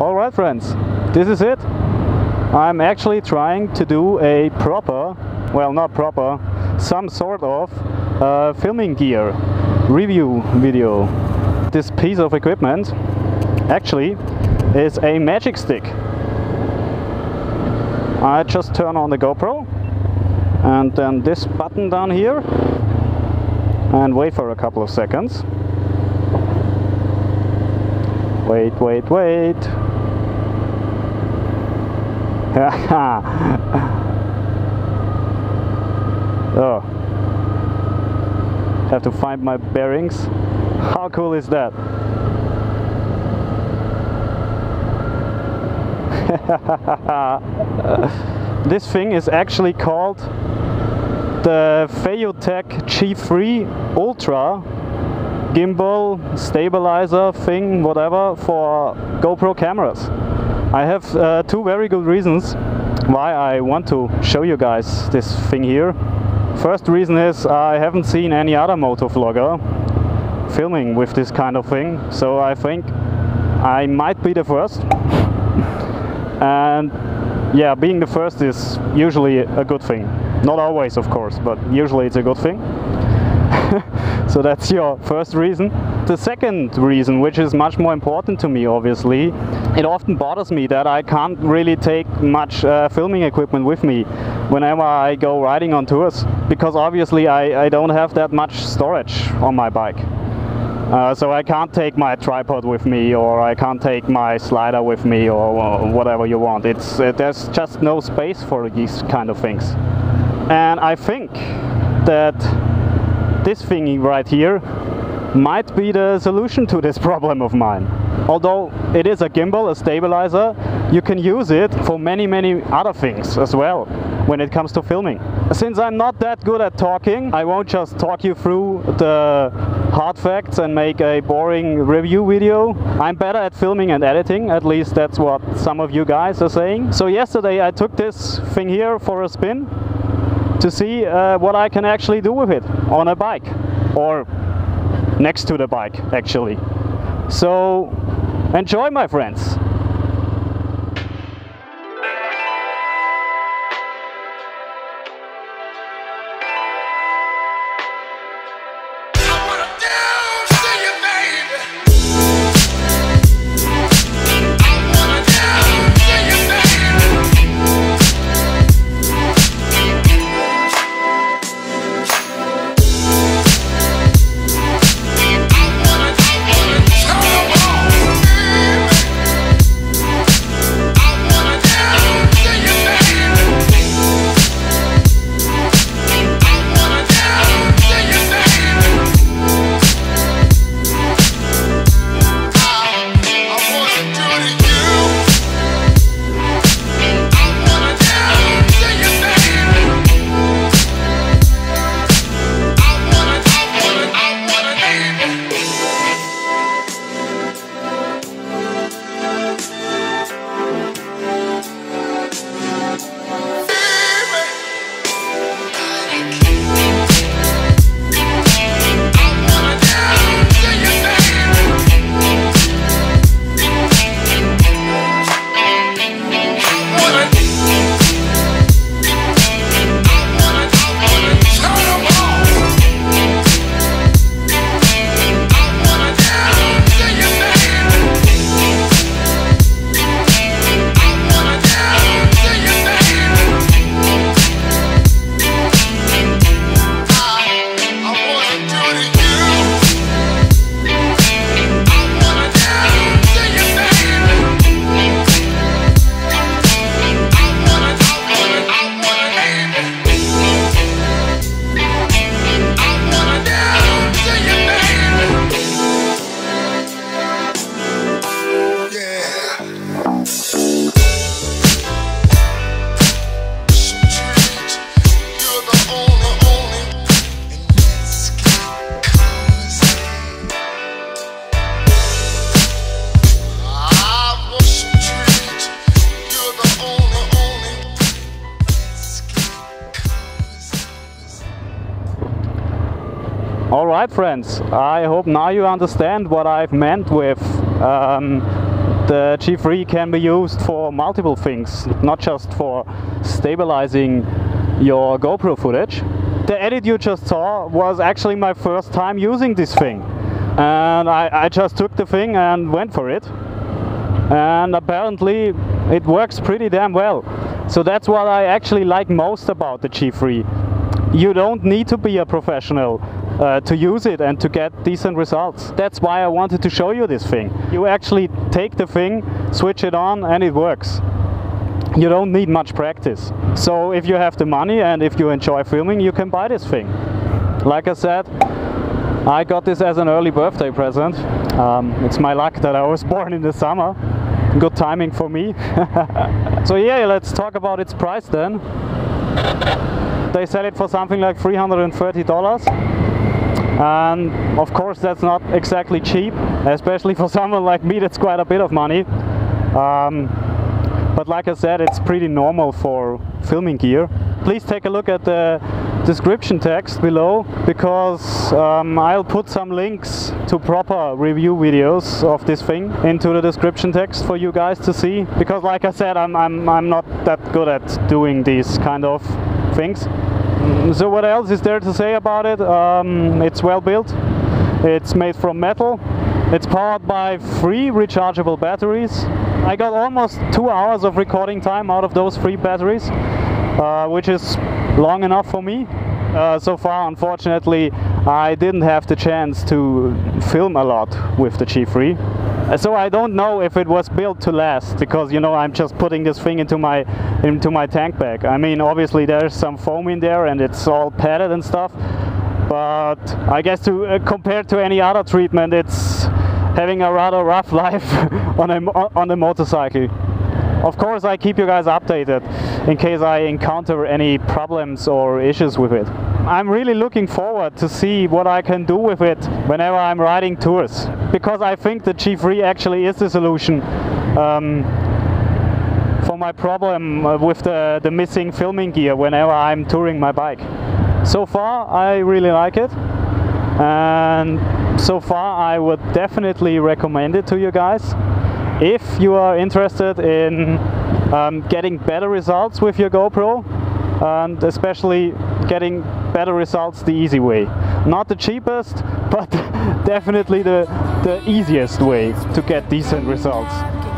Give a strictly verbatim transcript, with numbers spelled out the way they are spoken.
Alright friends, this is it. I'm actually trying to do a proper, well not proper, some sort of uh, filming gear review video. This piece of equipment actually is a magic stick. I just turn on the GoPro and then this button down here and wait for a couple of seconds. Wait, wait, wait. Oh. Have to find my bearings. How cool is that? This thing is actually called the Feiyu Tech G three Ultra gimbal stabilizer thing, whatever, for GoPro cameras. I have uh, two very good reasons why I want to show you guys this thing here. First reason is I haven't seen any other Motovlogger filming with this kind of thing, so I think I might be the first. And yeah, being the first is usually a good thing. Not always, of course, but usually it's a good thing. So that's your first reason. The second reason, which is much more important to me, obviously, it often bothers me that I can't really take much uh, filming equipment with me whenever I go riding on tours, because obviously I, I don't have that much storage on my bike. Uh, so I can't take my tripod with me, or I can't take my slider with me, or whatever you want. It's uh, there's just no space for these kind of things. And I think that this thing right here might be the solution to this problem of mine. Although it is a gimbal, a stabilizer, you can use it for many, many other things as well when it comes to filming. Since I'm not that good at talking, I won't just talk you through the hard facts and make a boring review video. I'm better at filming and editing, at least that's what some of you guys are saying. So yesterday I took this thing here for a spin to see uh, what I can actually do with it on a bike, or next to the bike actually. So enjoy, my friends! Alright friends, I hope now you understand what I've meant with um, the G three can be used for multiple things, not just for stabilizing your GoPro footage. The edit you just saw was actually my first time using this thing, and I, I just took the thing and went for it, and apparently it works pretty damn well. So that's what I actually like most about the G three. You don't need to be a professional uh, to use it and to get decent results. That's why I wanted to show you this thing. You actually take the thing, switch it on, and it works. You don't need much practice. So if you have the money and if you enjoy filming, you can buy this thing. Like I said, I got this as an early birthday present. Um, it's my luck that I was born in the summer. Good timing for me. So yeah, let's talk about its price then. They sell it for something like three hundred thirty dollars. And of course that's not exactly cheap, especially for someone like me, that's quite a bit of money. Um, But like I said, it's pretty normal for filming gear. Please take a look at the description text below, because um, I'll put some links to proper review videos of this thing into the description text for you guys to see. Because like I said, I'm, I'm, I'm not that good at doing these kind of things. So what else is there to say about it? Um, it's well built, it's made from metal, it's powered by three rechargeable batteries. I got almost two hours of recording time out of those three batteries, uh, which is long enough for me. Uh, so far, unfortunately, I didn't have the chance to film a lot with the G three. So I don't know if it was built to last, because, you know, I'm just putting this thing into my, into my tank bag. I mean, obviously there's some foam in there and it's all padded and stuff, but I guess to uh, compared to any other treatment, it's having a rather rough life on a, on a motorcycle. Of course I keep you guys updated in case I encounter any problems or issues with it. I'm really looking forward to see what I can do with it whenever I'm riding tours, because I think the G three actually is the solution um, for my problem with the, the missing filming gear whenever I'm touring my bike. So far I really like it, and so far I would definitely recommend it to you guys. If you are interested in um, getting better results with your GoPro, and especially getting better results the easy way. Not the cheapest, but definitely the, the easiest way to get decent results.